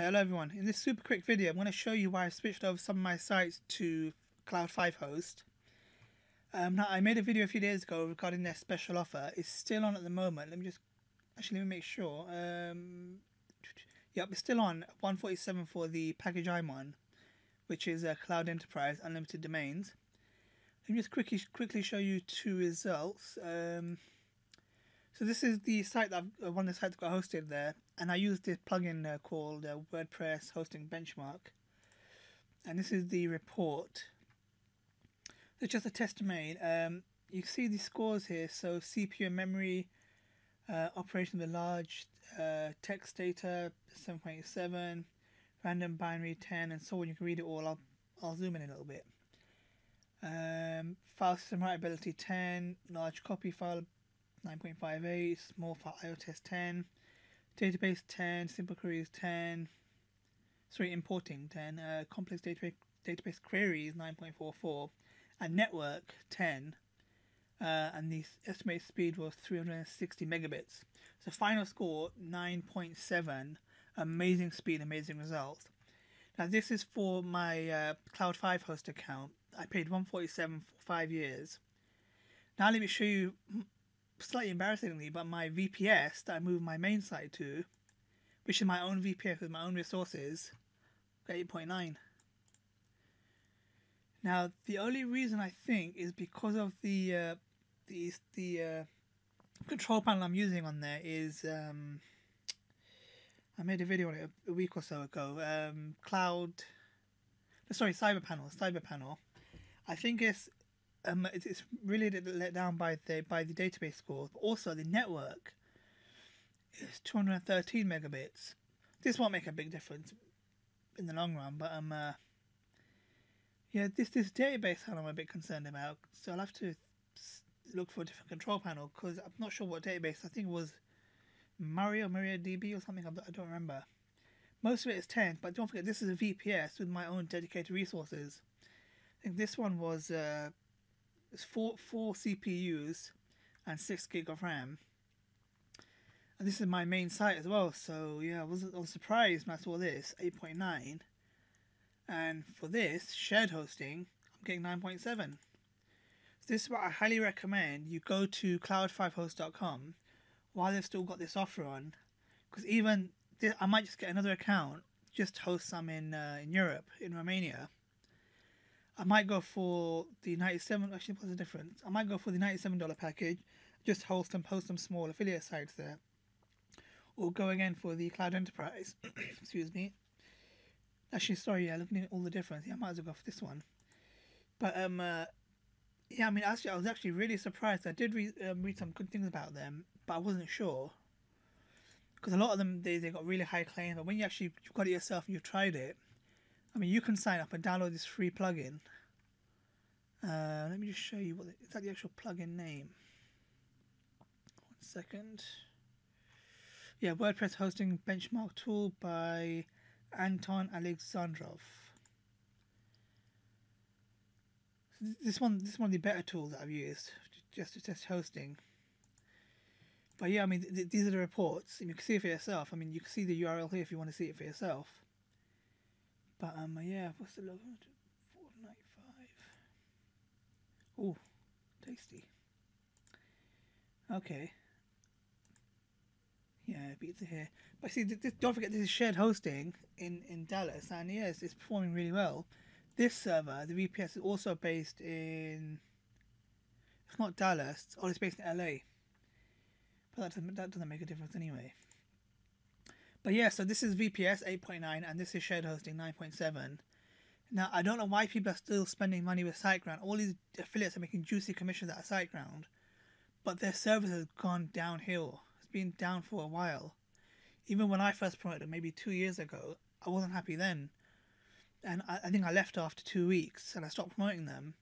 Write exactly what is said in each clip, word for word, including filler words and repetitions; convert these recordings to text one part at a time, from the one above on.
Hello everyone, in this super quick video I'm going to show you why I switched over some of my sites to cloud five host. Um, now I made a video a few days ago regarding their special offer. It's still on at the moment. Let me just, actually let me make sure. Um, yep, it's still on, one forty-seven for the package I'm on, which is a Cloud Enterprise Unlimited Domains. Let me just quickly, quickly show you two results. Um, So this is the site that I've, one of the sites that got hosted there, and I used this plugin uh, called uh, WordPress Hosting Benchmark, and this is the report. It's just a test domain. Um, you can see the scores here. So C P U and memory, uh, operation with large uh, text data seven point eight seven, random binary ten, and so on. You can read it all. I'll I'll zoom in a little bit. Um, file system writability ten, large copy file nine point five eight, small file I O test ten, database ten, simple queries ten, sorry, importing ten, uh, complex database, database queries nine point four four, and network ten, uh, and the estimated speed was three hundred sixty megabits. So final score nine point seven, amazing speed, amazing results. Now this is for my uh, cloud five host account. I paid one forty-seven for five years. Now let me show you, slightly embarrassingly, but my V P S that I moved my main site to, which is my own V P S with my own resources, got eight point nine. Now the only reason I think is because of the uh, the the uh, control panel I'm using on there is um, I made a video on it a week or so ago. Um, cloud, sorry, Cyber Panel, Cyber Panel. I think it's. Um, it's really let down by the by the database scores, but also the network is two hundred thirteen megabits. This won't make a big difference in the long run, but um, uh, yeah, this this database I'm a bit concerned about. So I'll have to look for a different control panel because I'm not sure what database. I think it was Mario MariaDB or something. I don't remember. Most of it is ten, but don't forget this is a V P S with my own dedicated resources. I think this one was. Uh, It's four, four C P Us and six gig of RAM. And this is my main site as well. So yeah, I was, I was surprised when I saw this, eight point nine. And for this, shared hosting, I'm getting nine point seven. So this is what I highly recommend. You go to cloud five host dot com while they've still got this offer on. Because even, this, I might just get another account, just host some in, uh, in Europe, in Romania. I might go for the ninety-seven. Actually, what's the difference? I might go for the ninety-seven dollar package. Just host and post some small affiliate sites there, or go again for the Cloud Enterprise. Excuse me. Actually, sorry. Yeah, looking at all the difference. Yeah, I might as well go for this one. But um, uh, yeah. I mean, actually, I was actually really surprised. I did read um, read some good things about them, but I wasn't sure because a lot of them they they got really high claims. But when you actually you've got it yourself and you've tried it. I mean, you can sign up and download this free plugin. Uh, let me just show you what the, is that the actual plugin name. One second. Yeah, WordPress Hosting Benchmark Tool by Anton Alexandrov. So this one, this is one of the better tools that I've used just to test hosting. But yeah, I mean, th these are the reports, and you can see it for yourself. I mean, you can see the U R L here if you want to see it for yourself. But um yeah, what's the logo? four ninety-five. Oh, tasty. Okay. Yeah, it beats it here. But see, this, don't forget this is shared hosting in in Dallas, and yes, yeah, it's, it's performing really well. This server, the V P S, is also based in. It's not Dallas. It's, oh, it's based in L A. But that doesn't that doesn't make a difference anyway. But yeah, so this is V P S eight point nine and this is shared hosting nine point seven. Now, I don't know why people are still spending money with SiteGround. All these affiliates are making juicy commissions out of SiteGround. But their service has gone downhill. It's been down for a while. Even when I first promoted it maybe two years ago, I wasn't happy then. And I, I think I left after two weeks and I stopped promoting them.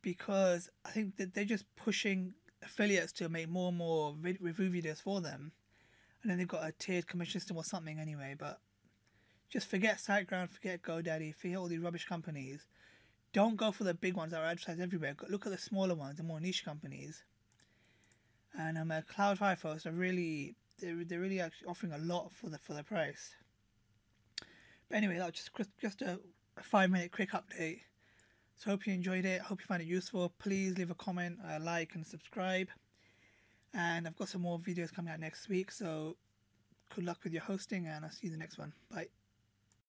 Because I think that they're just pushing affiliates to make more and more review videos for them. And then they've got a tiered commission system or something anyway, but just forget SiteGround, forget GoDaddy, forget all these rubbish companies. Don't go for the big ones that are advertised everywhere. Look at the smaller ones, the more niche companies. And um, uh, Cloud five host are really, they're, they're really actually offering a lot for the for the price. But anyway, that was just just a five minute quick update. So I hope you enjoyed it. I hope you find it useful. Please leave a comment, a like, and subscribe. And I've got some more videos coming out next week. So good luck with your hosting, and I'll see you in the next one. Bye.